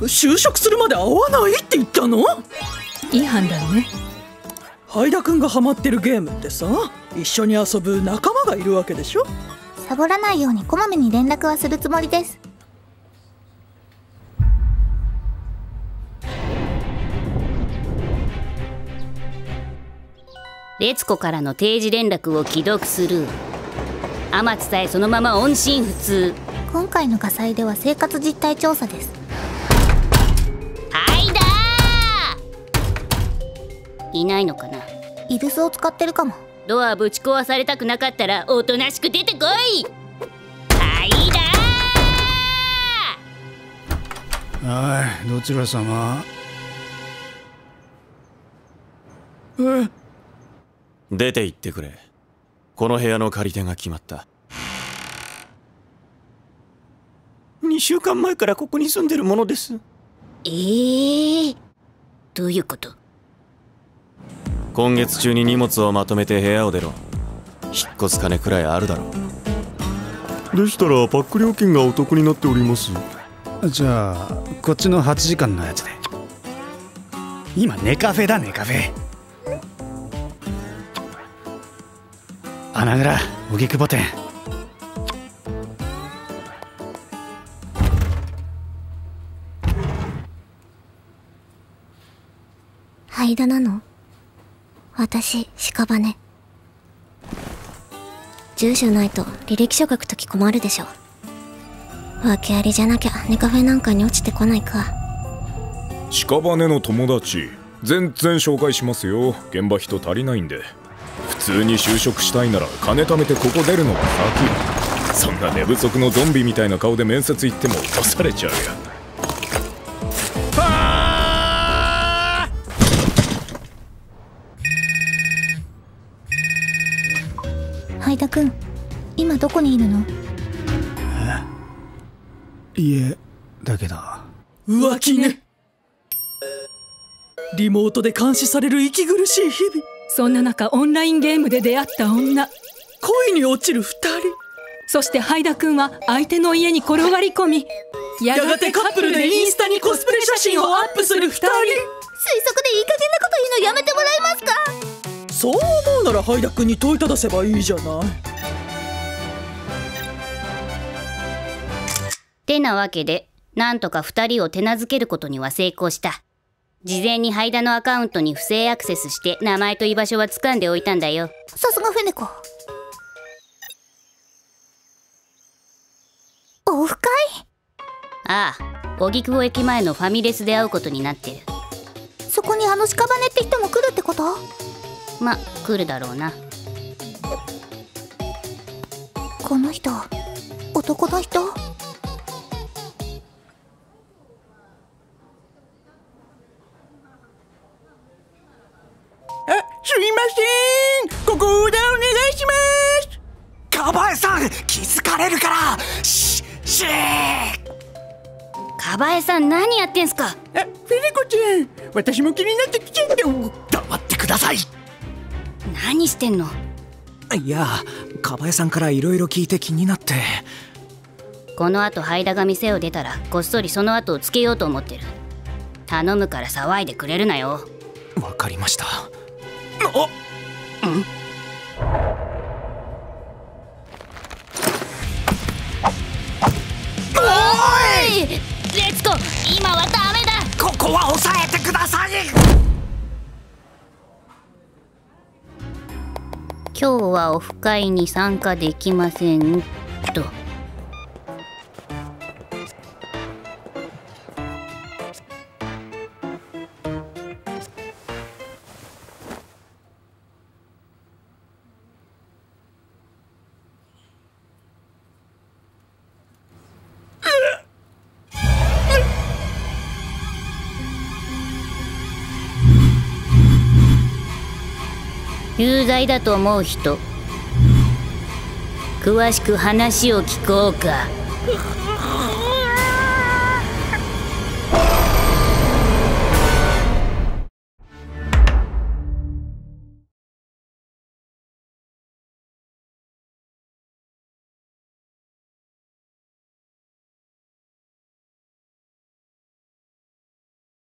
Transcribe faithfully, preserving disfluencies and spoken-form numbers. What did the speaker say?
就職するまで会わないって言ったの？いい判断ね。灰田君がハマってるゲームってさ、一緒に遊ぶ仲間がいるわけでしょ？サボらないようにこまめに連絡はするつもりです。烈子からの定時連絡を既読する。天津さえそのまま音信不通。今回の火災では生活実態調査です。はいだーいないのかな。イルスを使ってるかも。ドアぶち壊されたくなかったらおとなしく出てこい。はいだー。はい、どちら様？えっ、出て行ってくれ。この部屋の借り手が決まった。にしゅうかんまえからここに住んでるものです。ええ、どういうこと？今月中に荷物をまとめて部屋を出ろ。引っ越す金くらいあるだろう。でしたらパック料金がお得になっております。じゃあこっちのはちじかんのやつで。今ネカフェだネカフェ。穴蔵荻窪店。灰田なの？私、屍。住所ないと履歴書書くとき困るでしょ。訳ありじゃなきゃネカフェなんかに落ちてこないか。屍の友達、全然紹介しますよ。現場人足りないんで。普通に就職したいなら金貯めてここ出るのが先。そんな寝不足のゾンビみたいな顔で面接行っても落とされちゃうや。灰田君、今どこにいるの？え？家だけど。浮気ね。リモートで監視される息苦しい日々。そんな中、オンラインゲームで出会った女。恋に落ちる二人。そして灰田君は相手の家に転がり込み、やがてカップルでインスタにコスプレ写真をアップする二人。推測でいい加減なこと言うのやめてもらえますか？そう思うなら灰田君に問いただせばいいじゃない。てなわけで、なんとかふたりを手なずけることには成功した。事前に灰田のアカウントに不正アクセスして名前と居場所は掴んでおいたんだよ。さすがフェネコ。オフ会？ああ、荻窪駅前のファミレスで会うことになってる。そこにあの屍って人も来るってこと？ま、来るだろうな。この人、男の人？え、すいません。ここオーダーお願いします。カバエさん、気づかれるから。し、し。カバエさん、何やってんすか？え、フェネコちゃん、私も気になってきちゃった。黙ってください。何してんの？いや、カバエさんからいろいろ聞いて気になって。このあと灰田が店を出たらこっそりその後をつけようと思ってる。頼むから騒いでくれるなよ。わかりました。あっ、ん？おーい！レツコ、今はダメだ。ここは抑えてください。今日はオフ会に参加できませんと。有罪だと思う人、詳しく話を聞こうか。